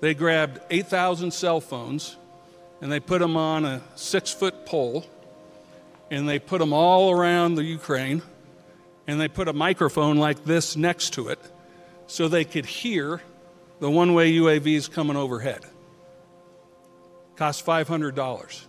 They grabbed 8,000 cell phones and they put them on a 6-foot pole and they put them all around the Ukraine and they put a microphone like this next to it so they could hear the one-way UAVs coming overhead. Cost $500.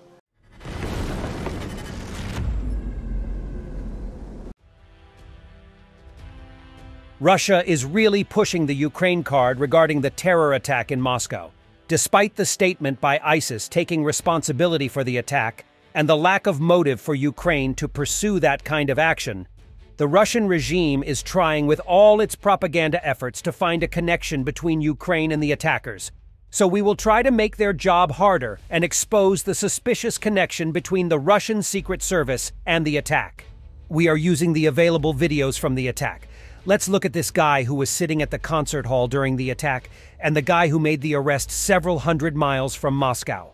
Russia is really pushing the Ukraine card regarding the terror attack in Moscow. Despite the statement by ISIS taking responsibility for the attack and the lack of motive for Ukraine to pursue that kind of action, the Russian regime is trying with all its propaganda efforts to find a connection between Ukraine and the attackers. So we will try to make their job harder and expose the suspicious connection between the Russian Secret Service and the attack. We are using the available videos from the attack. Let's look at this guy who was sitting at the concert hall during the attack and the guy who made the arrest several hundred miles from Moscow.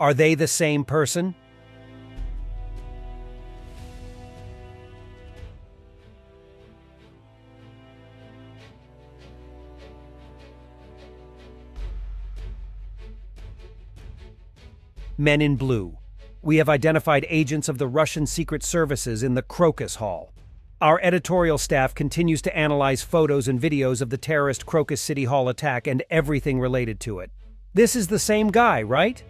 Are they the same person? Men in blue. We have identified agents of the Russian Secret Services in the Crocus Hall. Our editorial staff continues to analyze photos and videos of the terrorist Crocus City Hall attack and everything related to it. This is the same guy, right?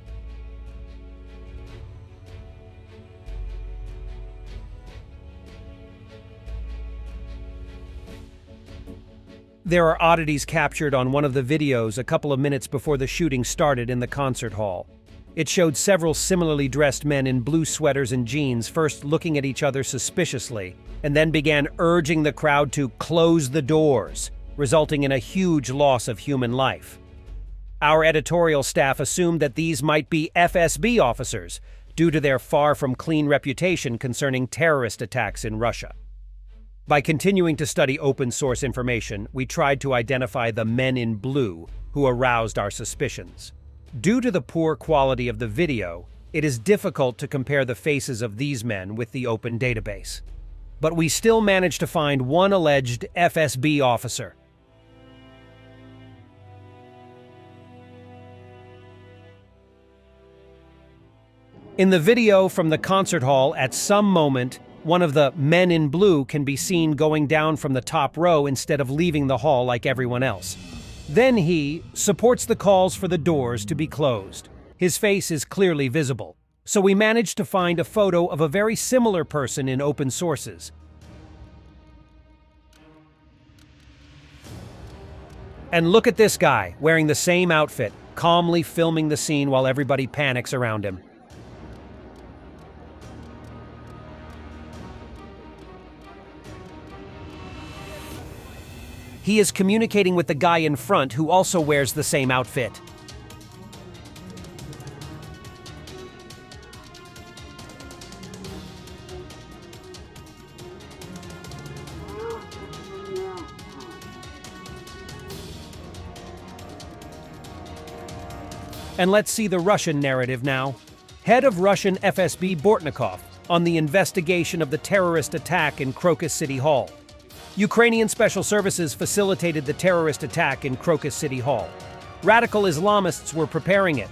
There are oddities captured on one of the videos a couple of minutes before the shooting started in the concert hall. It showed several similarly dressed men in blue sweaters and jeans first looking at each other suspiciously, and then began urging the crowd to close the doors, resulting in a huge loss of human life. Our editorial staff assumed that these might be FSB officers due to their far from clean reputation concerning terrorist attacks in Russia. By continuing to study open source information, we tried to identify the men in blue who aroused our suspicions. Due to the poor quality of the video, it is difficult to compare the faces of these men with the open database. But we still managed to find one alleged FSB officer. In the video from the concert hall, at some moment, one of the men in blue can be seen going down from the top row instead of leaving the hall like everyone else. Then he supports the calls for the doors to be closed. His face is clearly visible. So we managed to find a photo of a very similar person in open sources. And look at this guy, wearing the same outfit, calmly filming the scene while everybody panics around him. He is communicating with the guy in front who also wears the same outfit. And let's see the Russian narrative now. Head of Russian FSB Bortnikov on the investigation of the terrorist attack in Crocus City Hall. Ukrainian Special Services facilitated the terrorist attack in Crocus City Hall. Radical Islamists were preparing it.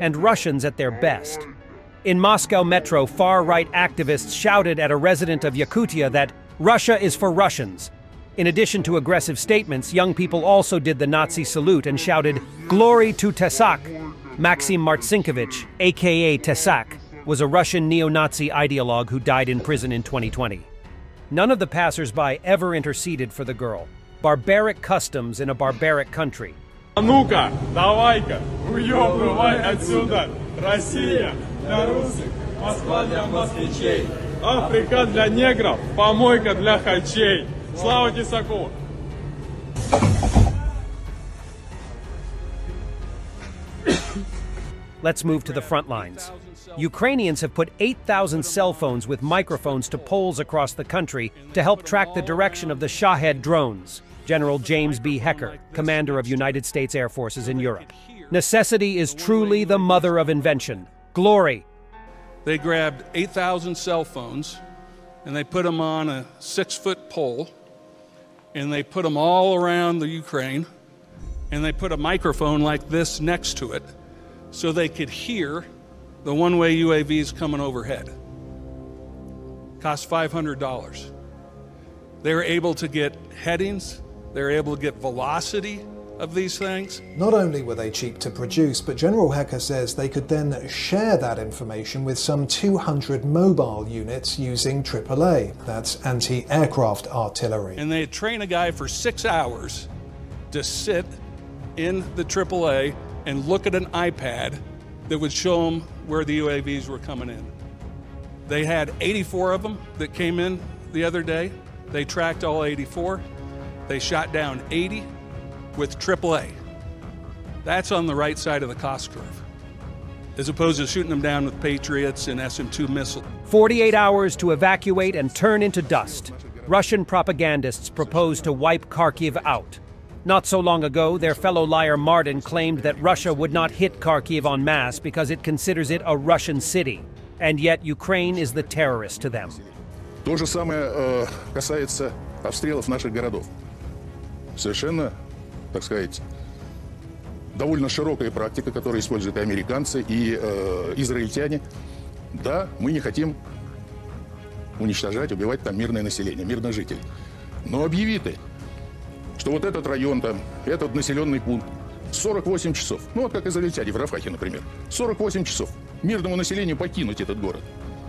and Russians at their best. In Moscow Metro, far-right activists shouted at a resident of Yakutia that Russia is for Russians. In addition to aggressive statements, young people also did the Nazi salute and shouted, "Glory to Tesak!" Maxim Martsinkovich, aka Tesak, was a Russian neo-Nazi ideologue who died in prison in 2020. None of the passersby ever interceded for the girl. Barbaric customs in a barbaric country. Anuka, давай-ка, уёбывай отсюда, Россия для русских, Москва для москвичей, Африка для негров, помойка для хачей. Слава Тесаку! Let's move to the front lines. Ukrainians have put 8,000 cell phones with microphones to poles across the country to help track the direction of the Shahed drones. General James B. Hecker, commander of United States Air Forces in Europe. Necessity is truly the mother of invention. Glory! They grabbed 8,000 cell phones and they put them on a 6-foot pole and they put them all around the Ukraine and they put a microphone like this next to it so they could hear the one-way UAVs coming overhead. Cost $500. They were able to get headings, they were able to get velocity of these things. Not only were they cheap to produce, but General Hecker says they could then share that information with some 200 mobile units using AAA, that's anti-aircraft artillery. And they train a guy for 6 hours to sit in the AAA and look at an iPad that would show them where the UAVs were coming in. They had 84 of them that came in the other day. They tracked all 84. They shot down 80 with AAA. That's on the right side of the cost curve, as opposed to shooting them down with Patriots and SM-2 missiles. 48 hours to evacuate and turn into dust. Russian propagandists proposed to wipe Kharkiv out. Not so long ago, their fellow liar Mardin claimed that Russia would not hit Kharkiv en masse because it considers it a Russian city. And yet Ukraine is the terrorist to them. То же самое касается обстрелов наших городов. Совершенно, так сказать, довольно широкая практика, которую используют и американцы, и израильтяне. Да, мы не хотим уничтожать, убивать там мирное население, мирных жителей. Но объяви ты, что вот этот район там, этот населенный пункт, 48 часов, ну вот как израильтяне в Рафахе, например, 48 часов мирному населению покинуть этот город.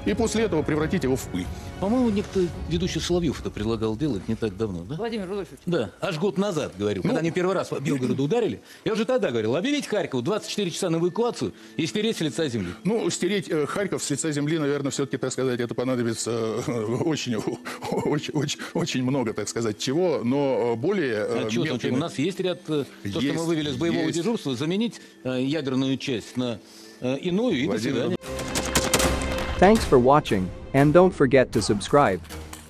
И после этого превратить его в пыль. По-моему, некто ведущий Соловьев это предлагал делать не так давно, да? Владимир Рудольфович. Да, аж год назад, говорю, когда они первый раз по Белгороду ударили, я уже тогда говорил, объявить Харьков 24 часа на эвакуацию и стереть с лица земли. Ну, стереть Харьков с лица земли, наверное, все-таки, так сказать, это понадобится очень много, так сказать, чего, но более... У нас есть ряд, то, что мы вывели с боевого дежурства, заменить ядерную часть на иную и до свидания. Thanks for watching, and don't forget to subscribe.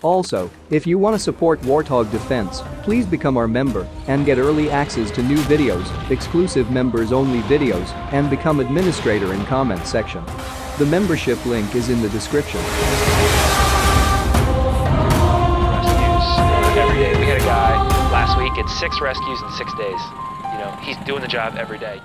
Also, if you want to support Warthog Defense, please become our member and get early access to new videos, exclusive members-only videos, and become administrator in comment section. The membership link is in the description. Every day we had a guy last week at 6 rescues in 6 days. You know, he's doing the job every day.